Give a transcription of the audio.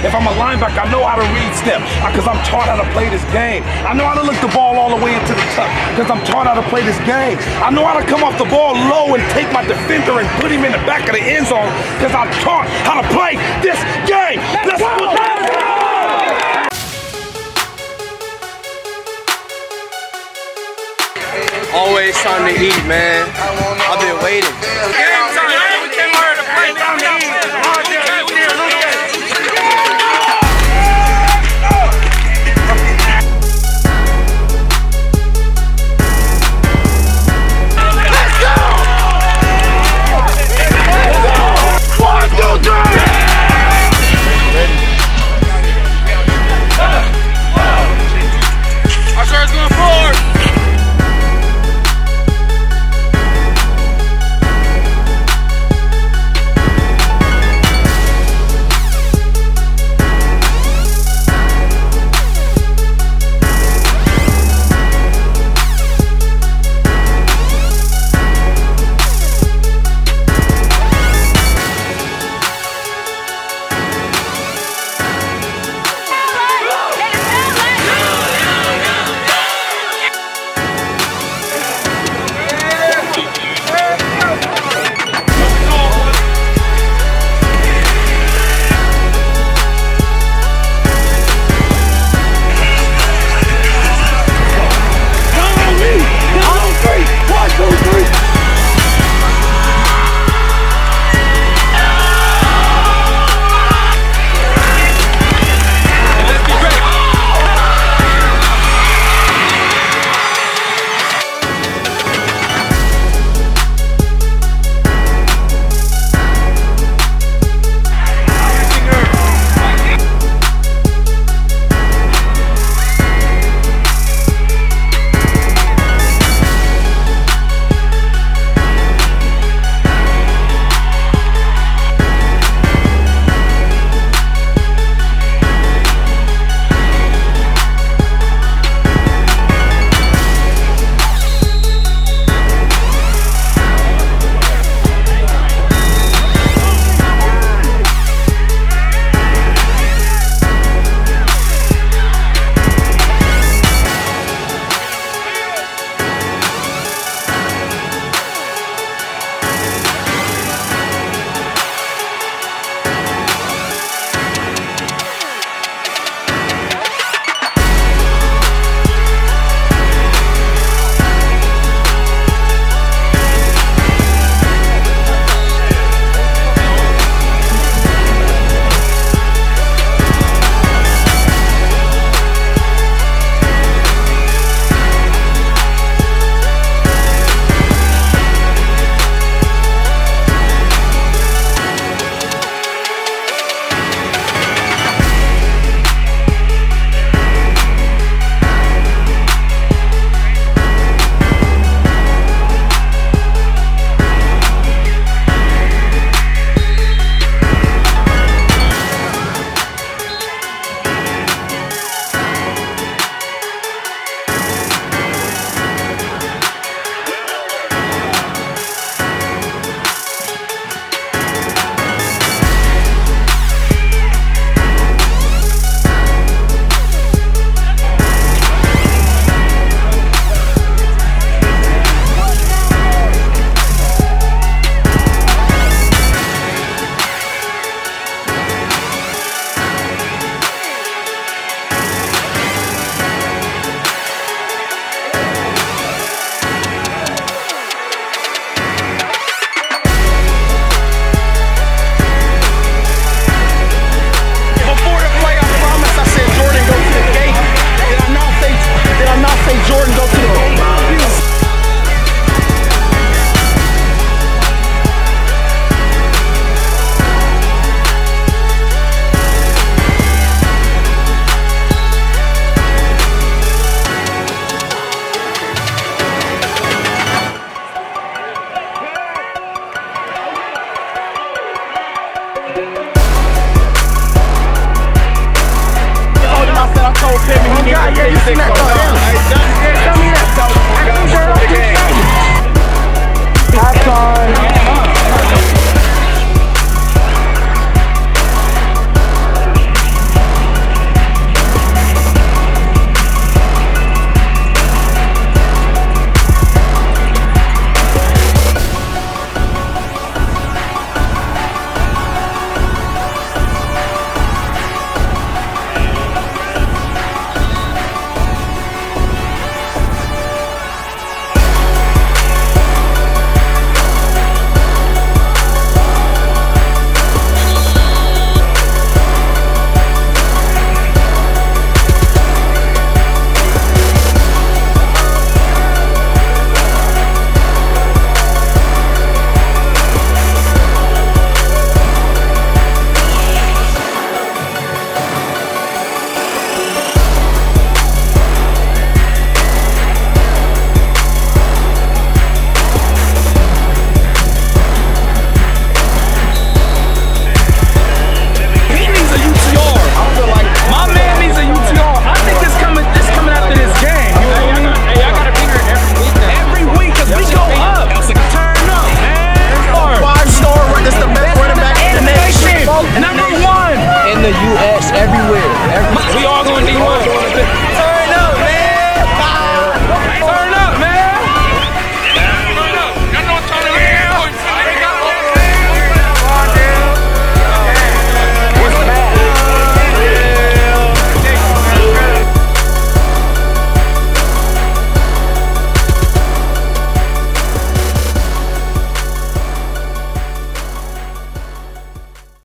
If I'm a linebacker, I know how to read step because I'm taught how to play this game. I know how to look the ball all the way into the tuck because I'm taught how to play this game. I know how to come off the ball low and take my defender and put him in the back of the end zone because I'm taught how to play this game. Let's go! Always time to eat, man. I've been waiting. Game time. We came here to play. Time to eat. Let's go! Let's go! 1, 2, 3! Ready? Our shirt's going forward. Let's go.